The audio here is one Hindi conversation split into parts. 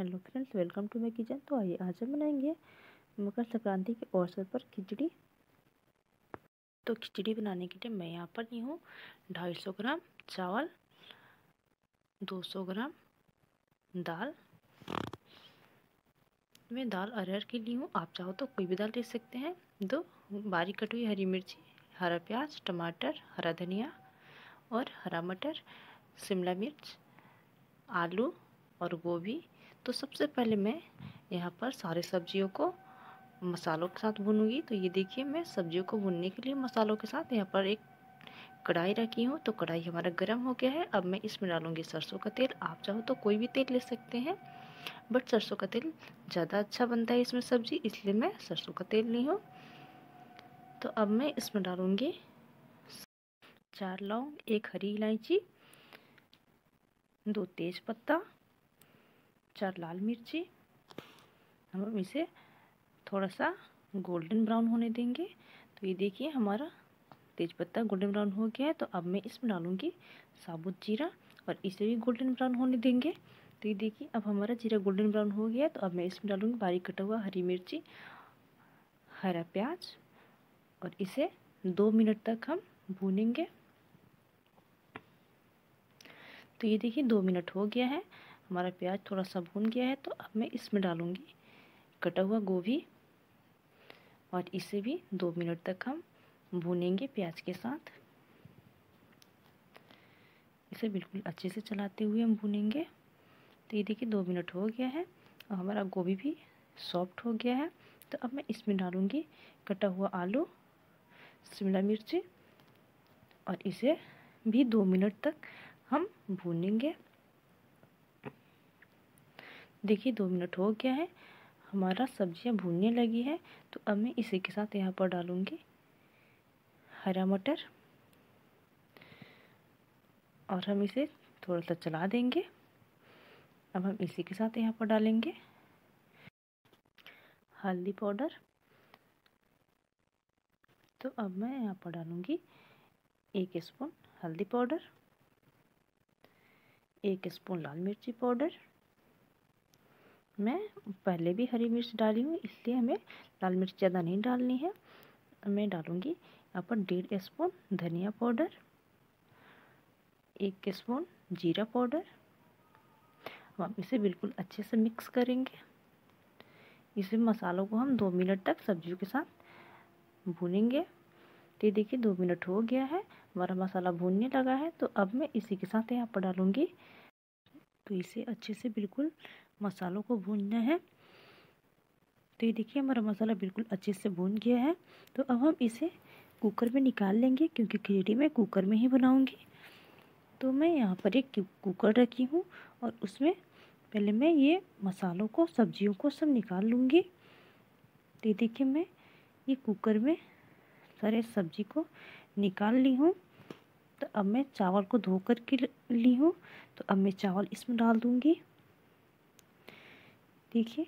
Hello friends, welcome to my kitchen. तो आइए आज हम बनाएंगे मकर संक्रांति के अवसर पर खिचड़ी। तो खिचड़ी बनाने के लिए मैं यहाँ पर ली हूँ 250 ग्राम चावल, 200 ग्राम दाल। मैं दाल अरहर की ली हूँ, आप चाहो तो कोई भी दाल ले सकते हैं। 2 बारीक कटी हुई हरी मिर्ची, हरा प्याज, टमाटर, हरा धनिया और हरा मटर, शिमला मिर्च, आलू और गोभी। तो सबसे पहले मैं यहाँ पर सारे सब्जियों को मसालों के साथ भूनूंगी। तो ये देखिए, मैं सब्जियों को भूनने के लिए मसालों के साथ यहाँ पर एक कढ़ाई रखी हूँ। तो कढ़ाई हमारा गर्म हो गया है। अब मैं इसमें डालूंगी सरसों का तेल। आप चाहो तो कोई भी तेल ले सकते हैं, बट सरसों का तेल ज़्यादा अच्छा बनता है इसमें सब्जी, इसलिए मैं सरसों का तेल ली हूँ। तो अब मैं इसमें डालूँगी 4 लौंग, 1 हरी इलायची, 2 तेज पत्ता, 4 लाल मिर्ची। हम इसे थोड़ा सा गोल्डन ब्राउन होने देंगे। तो ये देखिए, हमारा तेज पत्ता गोल्डन ब्राउन हो गया है। तो अब मैं इसमें डालूंगी साबुत जीरा और इसे भी गोल्डन ब्राउन होने देंगे। तो ये देखिए, अब हमारा जीरा गोल्डन ब्राउन हो गया है। तो अब मैं इसमें डालूंगी बारीक कटा हुआ हरी मिर्ची, हरा प्याज और इसे 2 मिनट तक हम भूनेंगे। तो ये देखिए, 2 मिनट हो गया है, हमारा प्याज थोड़ा सा भून गया है। तो अब मैं इसमें डालूंगी कटा हुआ गोभी और इसे भी 2 मिनट तक हम भूनेंगे प्याज के साथ। इसे बिल्कुल अच्छे से चलाते हुए हम भूनेंगे। तो ये देखिए, 2 मिनट हो गया है और हमारा गोभी भी सॉफ्ट हो गया है। तो अब मैं इसमें डालूंगी कटा हुआ आलू, शिमला मिर्ची और इसे भी 2 मिनट तक हम भूनेंगे। देखिए, 2 मिनट हो गया है, हमारा सब्जियां भूनने लगी है। तो अब मैं इसी के साथ यहाँ पर डालूंगी हरा मटर और हम इसे थोड़ा सा चला देंगे। अब हम इसी के साथ यहाँ पर डालेंगे हल्दी पाउडर। तो अब मैं यहाँ पर डालूंगी 1 स्पून हल्दी पाउडर, 1 स्पून लाल मिर्ची पाउडर। मैं पहले भी हरी मिर्च डाली हूँ, इसलिए हमें लाल मिर्च ज़्यादा नहीं डालनी है। मैं डालूँगी यहाँ पर 1.5 स्पून धनिया पाउडर, 1 स्पून जीरा पाउडर। हम इसे बिल्कुल अच्छे से मिक्स करेंगे। इसे मसालों को हम 2 मिनट तक सब्जियों के साथ भूनेंगे। तो ये देखिए, 2 मिनट हो गया है, हमारा मसाला भूनने लगा है। तो अब मैं इसी के साथ यहाँ पर डालूँगी। तो इसे अच्छे से बिल्कुल मसालों को भूनना है। तो ये देखिए, हमारा मसाला बिल्कुल अच्छे से भून गया है। तो अब हम इसे कुकर में निकाल लेंगे, क्योंकि खिचड़ी मैं कुकर में ही बनाऊंगी। तो मैं यहाँ पर एक कुकर रखी हूँ और उसमें पहले मैं ये मसालों को, सब्जियों को सब निकाल लूँगी। तो ये देखिए, मैं ये कुकर में सारे सब्जी को निकाल ली हूँ। तो अब मैं चावल को धोकर के ली हूँ। तो अब मैं चावल इसमें डाल दूँगी। देखिए,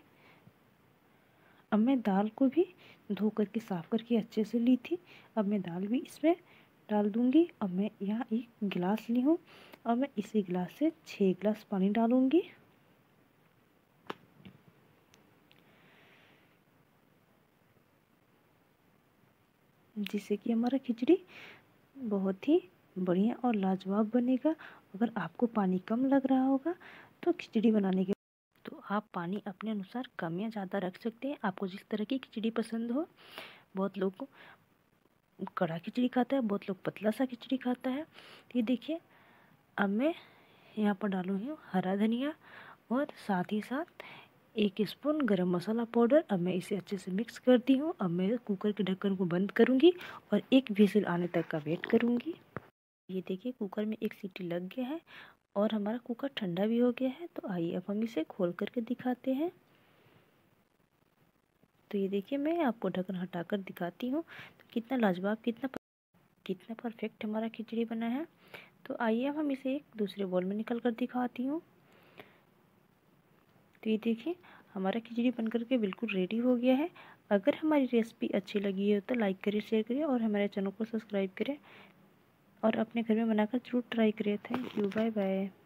अब मैं दाल को भी धो करके साफ़ करके अच्छे से ली थी। अब मैं दाल भी इसमें डाल दूँगी। अब मैं यहाँ 1 गिलास ली हूँ और मैं इसी गिलास से 6 गिलास पानी डालूँगी। जिससे कि हमारा खिचड़ी बहुत ही बढ़िया और लाजवाब बनेगा। अगर आपको पानी कम लग रहा होगा तो खिचड़ी बनाने के, तो आप पानी अपने अनुसार कम या ज़्यादा रख सकते हैं, आपको जिस तरह की खिचड़ी पसंद हो। बहुत लोग कड़ा खिचड़ी खाता है, बहुत लोग पतला सा खिचड़ी खाता है। ये देखिए, अब मैं यहाँ पर डालूँगी हरा धनिया और साथ ही साथ 1 स्पून गरम मसाला पाउडर। अब मैं इसे अच्छे से मिक्स करती हूँ। अब मैं कुकर के ढक्कन को बंद करूँगी और 1 व्हिसल आने तक का वेट करूँगी। ये देखिए, कुकर में 1 सीटी लग गया है और हमारा कुकर ठंडा भी हो गया है। तो आइए अब हम इसे खोल करके दिखाते हैं। तो ये देखिए, मैं आपको ढक्कन हटाकर दिखाती हूँ। तो कितना लाजवाब, कितना परफेक्ट हमारा खिचड़ी बना है। तो आइए अब हम इसे एक दूसरे बाउल में निकाल कर दिखाती हूँ। तो ये देखिए, हमारा खिचड़ी बनकर के बिल्कुल रेडी हो गया है। अगर हमारी रेसिपी अच्छी लगी हो तो लाइक करें, शेयर करें और हमारे चैनल को सब्सक्राइब करें और अपने घर में बनाकर जरूर ट्राई करें। Thank you, bye bye.